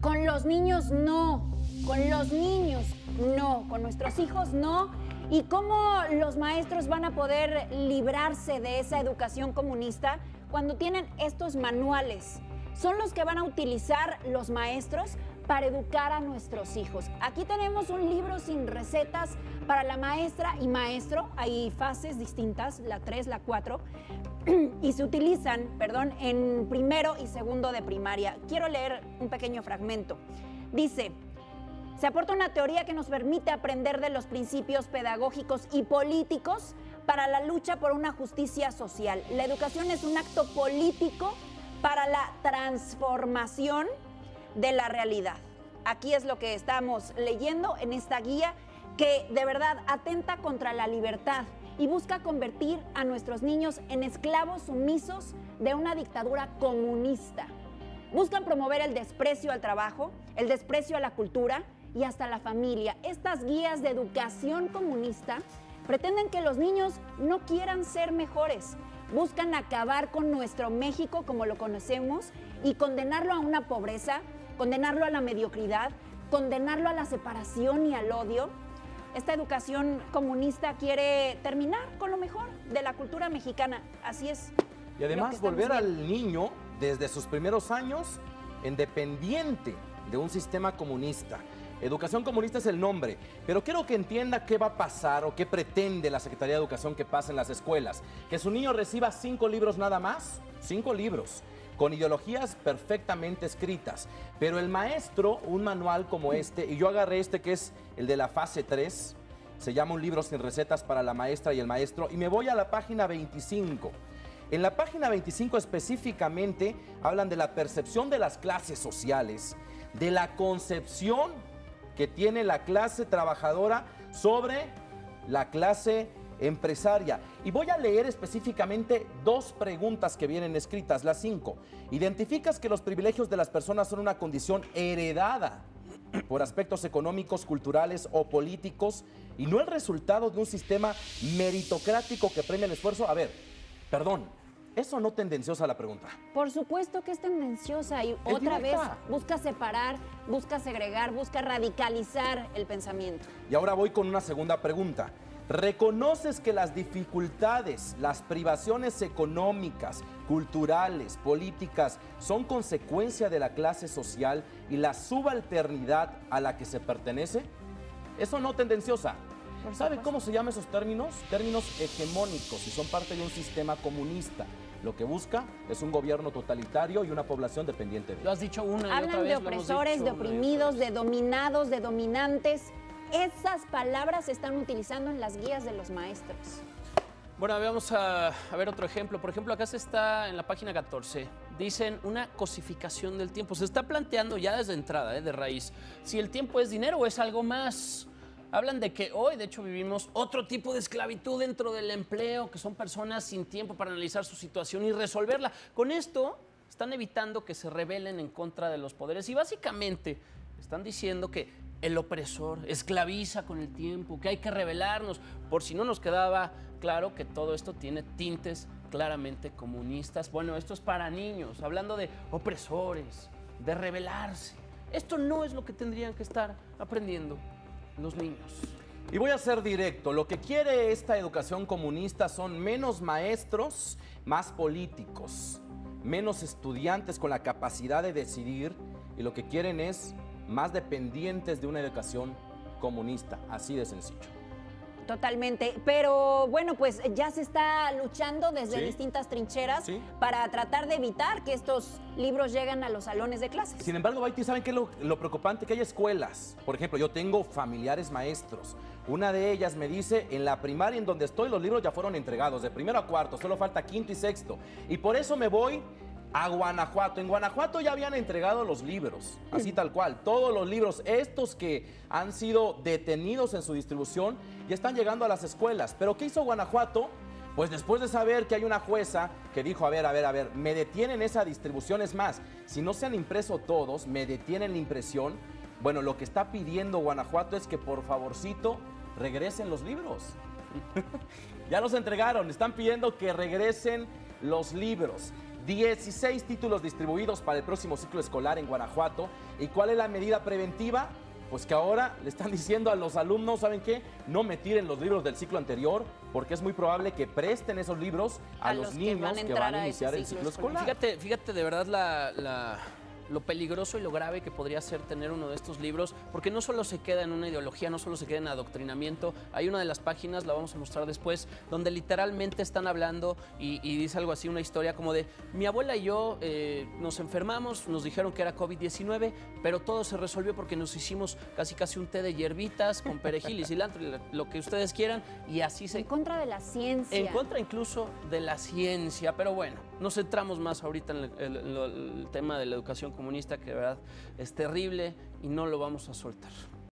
Con los niños no, con los niños no, con nuestros hijos no. ¿Y cómo los maestros van a poder librarse de esa educación comunista cuando tienen estos manuales? Son los que van a utilizar los maestros para educar a nuestros hijos. Aquí tenemos un libro sin recetas para la maestra y maestro. Hay fases distintas, la 3, la 4, y se utilizan, perdón, en primero y segundo de primaria. Quiero leer un pequeño fragmento. Dice: se aporta una teoría que nos permite aprender de los principios pedagógicos y políticos para la lucha por una justicia social. La educación es un acto político para la transformación de la realidad. Aquí es lo que estamos leyendo en esta guía que de verdad atenta contra la libertad y busca convertir a nuestros niños en esclavos sumisos de una dictadura comunista. Buscan promover el desprecio al trabajo, el desprecio a la cultura y hasta la familia. Estas guías de educación comunista pretenden que los niños no quieran ser mejores. Buscan acabar con nuestro México como lo conocemos y condenarlo a una pobreza, condenarlo a la mediocridad, condenarlo a la separación y al odio. Esta educación comunista quiere terminar con lo mejor de la cultura mexicana, así es. Y además volver al niño desde sus primeros años independiente de un sistema comunista. Educación comunista es el nombre, pero quiero que entienda qué va a pasar o qué pretende la Secretaría de Educación que pasa en las escuelas. Que su niño reciba 5 libros nada más, 5 libros, con ideologías perfectamente escritas. Pero el maestro, un manual como este, y yo agarré este que es el de la fase 3, se llama Un libro sin recetas para la maestra y el maestro, y me voy a la página 25. En la página 25 específicamente hablan de la percepción de las clases sociales, de la concepción que tiene la clase trabajadora sobre la clase empresaria. Y voy a leer específicamente 2 preguntas que vienen escritas, las 5. ¿Identificas que los privilegios de las personas son una condición heredada por aspectos económicos, culturales o políticos y no el resultado de un sistema meritocrático que premia el esfuerzo? A ver, perdón. ¿Es o no tendenciosa la pregunta? Por supuesto que es tendenciosa y otra vez busca separar, busca segregar, busca radicalizar el pensamiento. Y ahora voy con una segunda pregunta. ¿Reconoces que las dificultades, las privaciones económicas, culturales, políticas, son consecuencia de la clase social y la subalternidad a la que se pertenece? ¿Es o no tendenciosa? ¿Sabe cómo se llaman esos términos? Términos hegemónicos y son parte de un sistema comunista. Lo que busca es un gobierno totalitario y una población dependiente de él. Lo has dicho una y otra vez. Hablan de opresores, de oprimidos, de dominados, de dominantes. Esas palabras se están utilizando en las guías de los maestros. Bueno, vamos a ver otro ejemplo. Por ejemplo, acá se está en la página 14. Dicen una cosificación del tiempo. Se está planteando ya desde entrada, de raíz, si el tiempo es dinero o es algo más. Hablan de que hoy, de hecho, vivimos otro tipo de esclavitud dentro del empleo, que son personas sin tiempo para analizar su situación y resolverla. Con esto, están evitando que se rebelen en contra de los poderes. Y básicamente, están diciendo que el opresor esclaviza con el tiempo, que hay que rebelarnos. Por si no nos quedaba claro que todo esto tiene tintes claramente comunistas. Bueno, esto es para niños, hablando de opresores, de rebelarse. Esto no es lo que tendrían que estar aprendiendo los niños. Y voy a ser directo, lo que quiere esta educación comunista son menos maestros, más políticos, menos estudiantes con la capacidad de decidir y lo que quieren es más dependientes de una educación comunista, así de sencillo. Totalmente, pero bueno, pues ya se está luchando desde distintas trincheras para tratar de evitar que estos libros lleguen a los salones de clases. Sin embargo, Vaiti, ¿saben qué es lo preocupante? Que hay escuelas. Por ejemplo, yo tengo familiares maestros. Una de ellas me dice, en la primaria en donde estoy, los libros ya fueron entregados, de primero a cuarto, solo falta quinto y sexto. Y por eso me voy a Guanajuato. En Guanajuato ya habían entregado los libros, así tal cual. Todos los libros, estos que han sido detenidos en su distribución, ya están llegando a las escuelas. ¿Pero qué hizo Guanajuato? Pues después de saber que hay una jueza que dijo, a ver, me detienen esa distribución. Es más, si no se han impreso todos, me detienen la impresión. Bueno, lo que está pidiendo Guanajuato es que por favorcito regresen los libros. Ya los entregaron, están pidiendo que regresen los libros. 16 títulos distribuidos para el próximo ciclo escolar en Guanajuato. ¿Y cuál es la medida preventiva? Pues que ahora le están diciendo a los alumnos, ¿saben qué? No me tiren los libros del ciclo anterior, porque es muy probable que presten esos libros a los niños que van a iniciar el ciclo escolar. Fíjate de verdad lo peligroso y lo grave que podría ser tener uno de estos libros, porque no solo se queda en una ideología, no solo se queda en adoctrinamiento. Hay una de las páginas, la vamos a mostrar después, donde literalmente están hablando y dice algo así, una historia como de mi abuela y yo nos enfermamos, nos dijeron que era COVID-19, pero todo se resolvió porque nos hicimos casi un té de hierbitas con perejil y cilantro, lo que ustedes quieran, y así se... En contra de la ciencia. En contra incluso de la ciencia, pero bueno, nos centramos más ahorita en el tema de la educación comunista, que de verdad es terrible y no lo vamos a soltar.